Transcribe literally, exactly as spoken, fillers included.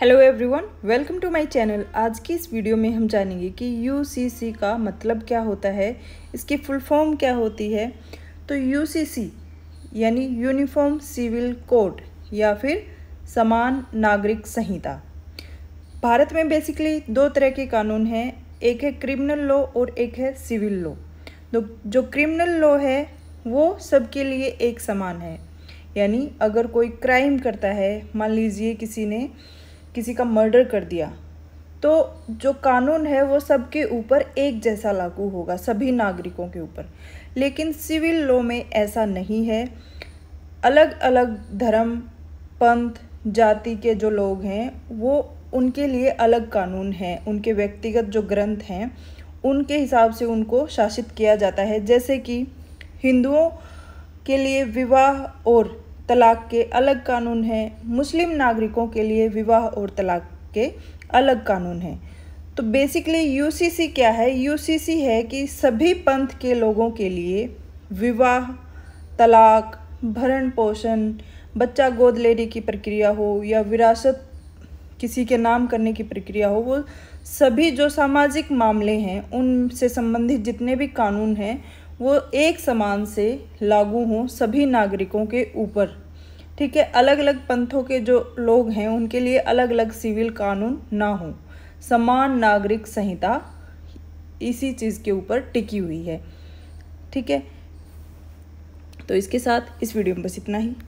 Hello everyone, welcome to my channel. आज की इस वीडियो में हम जानेंगे कि यू सी सी का मतलब क्या होता है, इसकी फुल फॉर्म क्या होती है। तो यू सी सी यानी यूनिफॉर्म सिविल कोड या फिर समान नागरिक संहिता। भारत में बेसिकली दो तरह के कानून हैं, एक है क्रिमिनल लॉ और एक है सिविल लॉ। तो जो क्रिमिनल लॉ है वो सबके लिए एक समान है, यानी अगर कोई क्राइम करता है, मान लीजिए किसी ने किसी का मर्डर कर दिया, तो जो कानून है वो सबके ऊपर एक जैसा लागू होगा, सभी नागरिकों के ऊपर। लेकिन सिविल लॉ में ऐसा नहीं है। अलग अलग धर्म, पंथ, जाति के जो लोग हैं वो उनके लिए अलग कानून हैं, उनके व्यक्तिगत जो ग्रंथ हैं उनके हिसाब से उनको शासित किया जाता है। जैसे कि हिंदुओं के लिए विवाह और तलाक के अलग कानून हैं, मुस्लिम नागरिकों के लिए विवाह और तलाक के अलग कानून हैं। तो बेसिकली यू सी सी क्या है? यू सी सी है कि सभी पंथ के लोगों के लिए विवाह, तलाक, भरण पोषण, बच्चा गोद लेने की प्रक्रिया हो या विरासत किसी के नाम करने की प्रक्रिया हो, वो सभी जो सामाजिक मामले हैं उनसे संबंधित जितने भी कानून हैं वो एक समान से लागू हों सभी नागरिकों के ऊपर। ठीक है, अलग अलग पंथों के जो लोग हैं उनके लिए अलग अलग सिविल कानून ना हों। समान नागरिक संहिता इसी चीज़ के ऊपर टिकी हुई है। ठीक है, तो इसके साथ इस वीडियो में बस इतना ही।